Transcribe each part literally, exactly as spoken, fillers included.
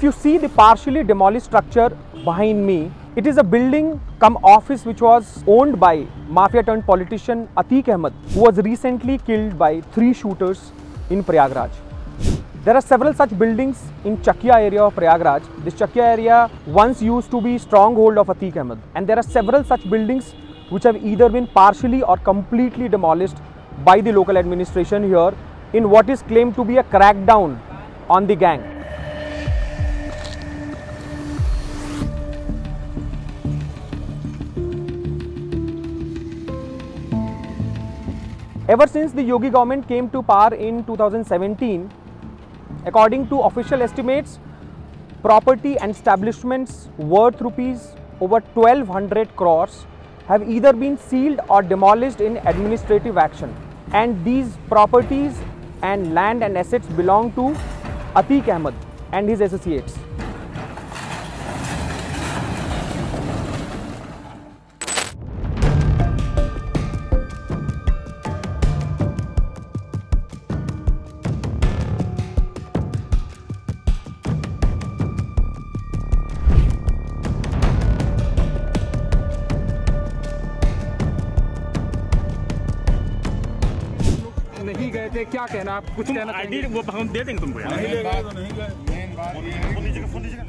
If you see the partially demolished structure behind me, it is a building cum office which was owned by mafia turned politician Atiq Ahmed, who was recently killed by three shooters in Prayagraj. There are several such buildings in Chakia area of Prayagraj. This Chakia area once used to be stronghold of Atiq Ahmed, and there are several such buildings which have either been partially or completely demolished by the local administration here in what is claimed to be a crackdown on the gang. Ever since the Yogi government came to power in two thousand seventeen, according to official estimates, property and establishments worth rupees over twelve hundred crores have either been sealed or demolished in administrative action. And these properties and land and assets belong to Atiq Ahmed and his associates. नहीं गए थे, क्या कहना आप? कुछ कहना ID वो हम दे देंगे तुमको यार। नहीं गए तो नहीं गए, मेन बात ये है। फोन लीजिएगा, फोन लीजिएगा।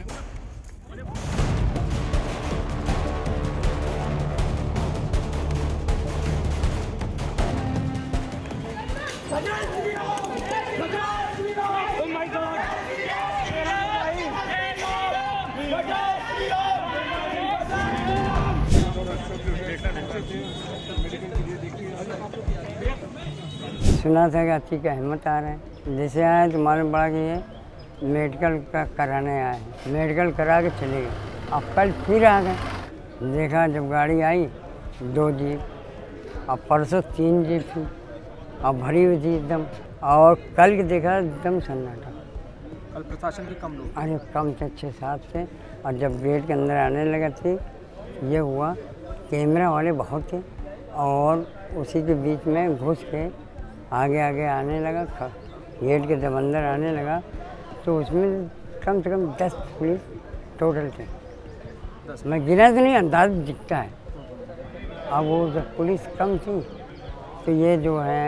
सुना था कि अतीक अहमद आ रहे हैं, जैसे आए तो मालूम पड़ा कि ये मेडिकल का कराने आए हैं। मेडिकल करा के चले गए, अब कल फिर आ गए। देखा जब गाड़ी आई दो जीप, अब परसों तीन जीप थी, अब भरी हुई थी एकदम। और कल के देखा एकदम सन्नाटा। कल प्रशासन के कम लोग, अरे कम से अच्छे साथ थे। और जब गेट के अंदर आने लगा थी ये हुआ, कैमरा वाले बहुत थे और उसी के बीच में घुस के आगे आगे आने लगा। गेट के जब अंदर आने लगा तो उसमें कम से कम दस पुलिस टोटल थे। मैं गिना तो नहीं, अंदाज दिखता है। अब वो जब पुलिस कम थी तो ये जो है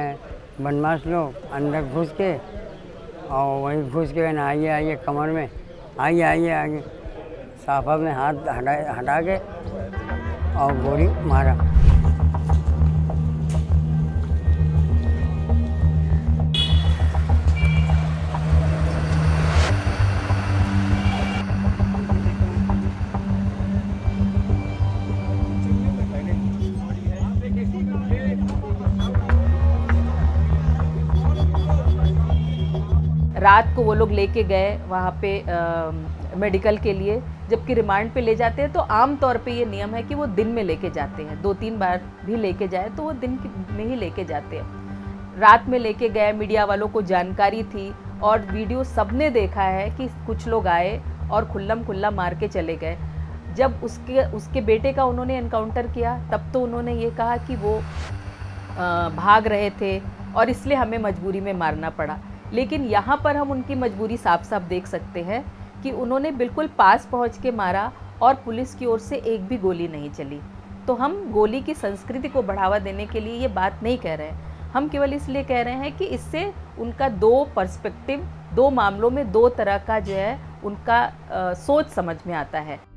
बदमाश लोग अंदर घुस के, और वहीं घुस के ना आइए आइए कमर में, आइए आइए आगे साफा में हाथ हटा हटा के और गोली मारा। रात को वो लोग लेके गए वहाँ पे आ, मेडिकल के लिए, जबकि रिमांड पे ले जाते हैं तो आम तौर पे ये नियम है कि वो दिन में लेके जाते हैं। दो तीन बार भी लेके जाए तो वो दिन में ही लेके जाते हैं। रात में लेके गए, मीडिया वालों को जानकारी थी और वीडियो सबने देखा है कि कुछ लोग आए और खुल्लम खुल्ला मार के चले गए। जब उसके उसके बेटे का उन्होंने एनकाउंटर किया तब तो उन्होंने ये कहा कि वो आ, भाग रहे थे और इसलिए हमें मजबूरी में मारना पड़ा। लेकिन यहाँ पर हम उनकी मजबूरी साफ साफ देख सकते हैं कि उन्होंने बिल्कुल पास पहुँच के मारा और पुलिस की ओर से एक भी गोली नहीं चली। तो हम गोली की संस्कृति को बढ़ावा देने के लिए ये बात नहीं कह रहे हैं, हम केवल इसलिए कह रहे हैं कि इससे उनका दो पर्सपेक्टिव, दो मामलों में दो तरह का जो है उनका आ, सोच समझ में आता है।